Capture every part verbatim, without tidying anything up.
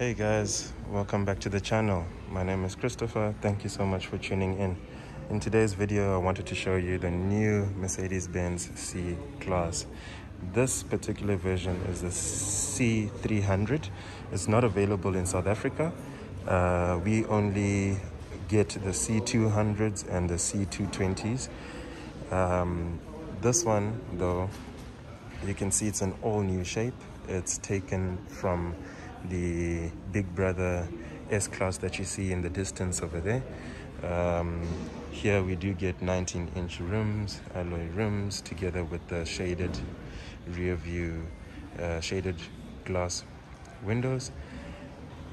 Hey guys, welcome back to the channel. My name is Christopher. Thank you so much for tuning in. In today's video, I wanted to show you the new Mercedes-Benz C-Class. This particular version is the C three hundred. It's not available in South Africa. Uh, we only get the C two hundreds and the C two twenties. Um, this one though, you can see it's an all new shape. It's taken from the big brother S-Class that you see in the distance over there. Um, here we do get nineteen inch rims, alloy rims, together with the shaded rear view, uh, shaded glass windows.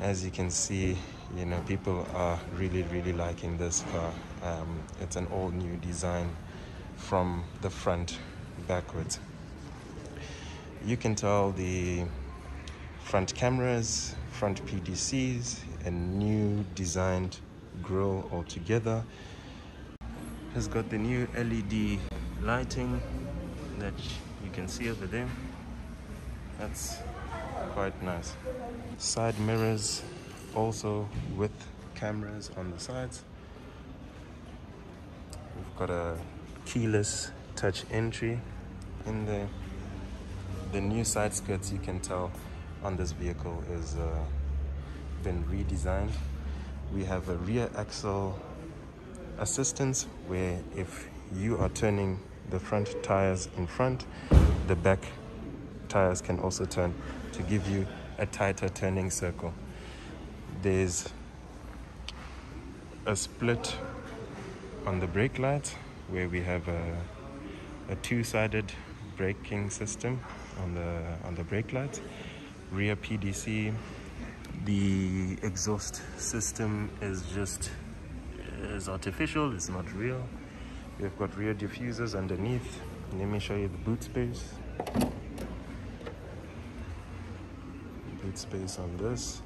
As you can see, you know, people are really, really liking this car. Um, it's an all new design from the front backwards. You can tell the front cameras, front P D Cs, a new designed grille altogether. Has got the new L E D lighting that you can see over there. That's quite nice. Side mirrors also with cameras on the sides. We've got a keyless touch entry in there. The new side skirts, you can tell, on this vehicle is uh, been redesigned. We have a rear axle assistance where if you are turning the front tires in front, the back tires can also turn to give you a tighter turning circle. There's a split on the brake lights where we have a, a two-sided braking system on the on the brake lights. Rear P D C. The exhaust system is just is artificial, it's not real. We've got rear diffusers underneath. Let me show you the boot space. Boot space on this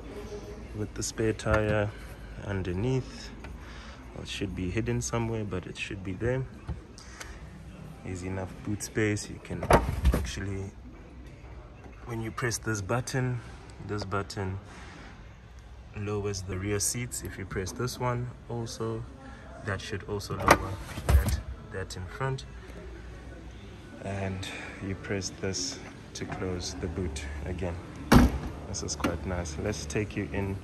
with the spare tire underneath. Well, it should be hidden somewhere, but it should be there. There's enough boot space. You can actually, when you press this button, this button lowers the rear seats. If you press this one also, that should also lower that, that in front. And you press this to close the boot again. This is quite nice. Let's take you in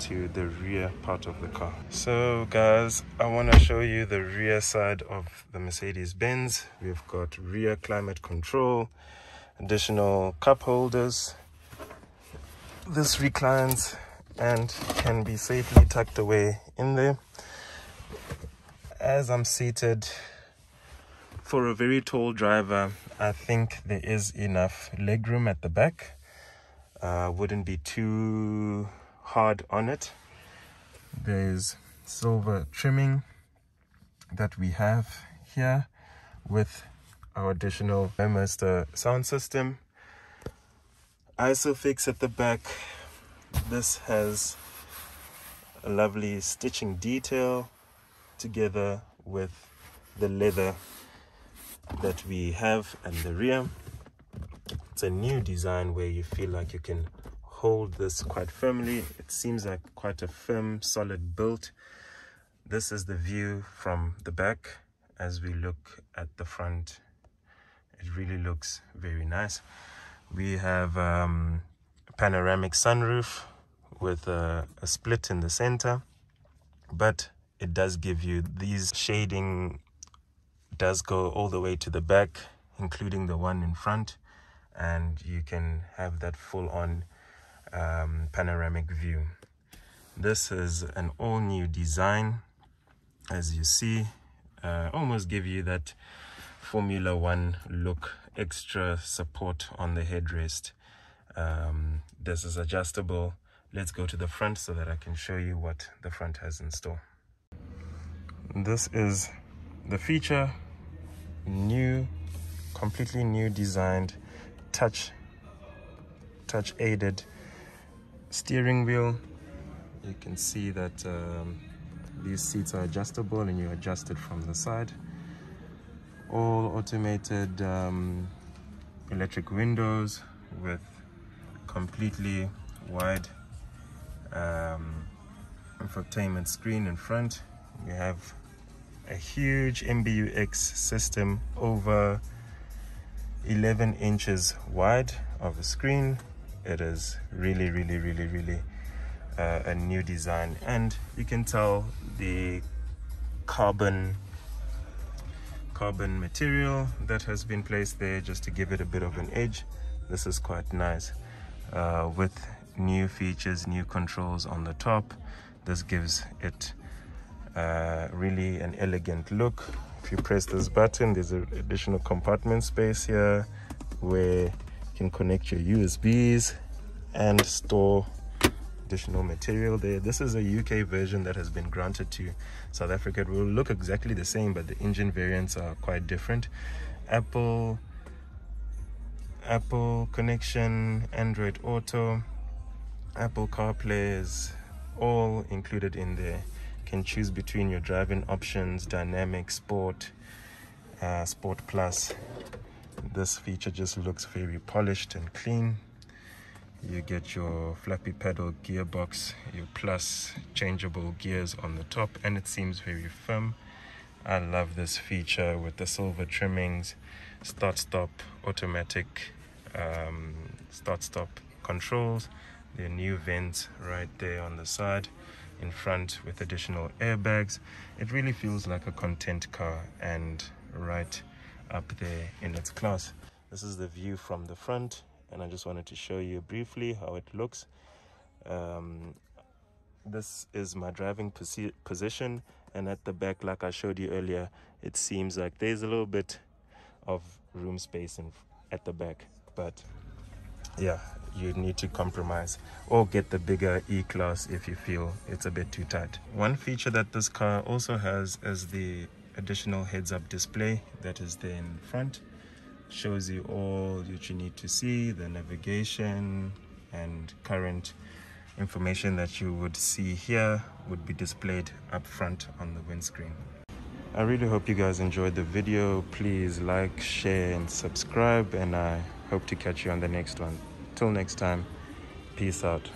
to the rear part of the car. So guys, I want to show you the rear side of the Mercedes-Benz. We've got rear climate control, additional cup holders. This reclines and can be safely tucked away in there. As I'm seated, for a very tall driver, I think there is enough legroom at the back. Uh, wouldn't be too hard on it. There's silver trimming that we have here with our additional Burmester sound system. Isofix at the back. This has a lovely stitching detail together with the leather that we have at the rear. It's a new design where you feel like you can hold this quite firmly. It seems like quite a firm, solid build. This is the view from the back. As we look at the front, it really looks very nice. We have um, a panoramic sunroof with a, a split in the center, but it does give you these shading, does go all the way to the back, including the one in front, and you can have that full-on um, panoramic view. This is an all-new design, as you see. Uh, almost give you that Formula One look, extra support on the headrest. Um, this is adjustable. Let's go to the front so that I can show you what the front has in store. This is the feature, new, completely new designed, touch, touch aided steering wheel. You can see that um, these seats are adjustable and you adjust it from the side. All automated um, electric windows with completely wide um, infotainment screen in front. You have a huge M B U X system, over eleven inches wide of a screen. It is really really really really uh, a new design, and you can tell the carbon carbon material that has been placed there just to give it a bit of an edge. This is quite nice, uh, with new features, new controls on the top. This gives it uh, really an elegant look. If you press this button, there's an additional compartment space here where you can connect your U S Bs and store additional material there. This is a U K version that has been granted to South Africa. It will look exactly the same, but the engine variants are quite different. Apple, Apple connection, Android Auto, Apple CarPlay is all included in there. Can choose between your driving options, dynamic, sport, uh, sport plus. This feature just looks very polished and clean. You get your flappy pedal gearbox, your plus changeable gears on the top, and it seems very firm. I love this feature with the silver trimmings, start stop automatic, um, start stop controls, the new vents right there on the side, in front with additional airbags. It really feels like a content car and right up there in its class. This is the view from the front, and I just wanted to show you briefly how it looks. Um, this is my driving position, and at the back, like I showed you earlier, it seems like there's a little bit of room space in, at the back, but yeah, you need to compromise or get the bigger E-Class if you feel it's a bit too tight. One feature that this car also has is the additional heads-up display that is there in front. Shows you all that you need to see, the navigation and current information that you would see here would be displayed up front on the windscreen. I really hope you guys enjoyed the video. Please like, share and subscribe, and I hope to catch you on the next one. Till next time, peace out.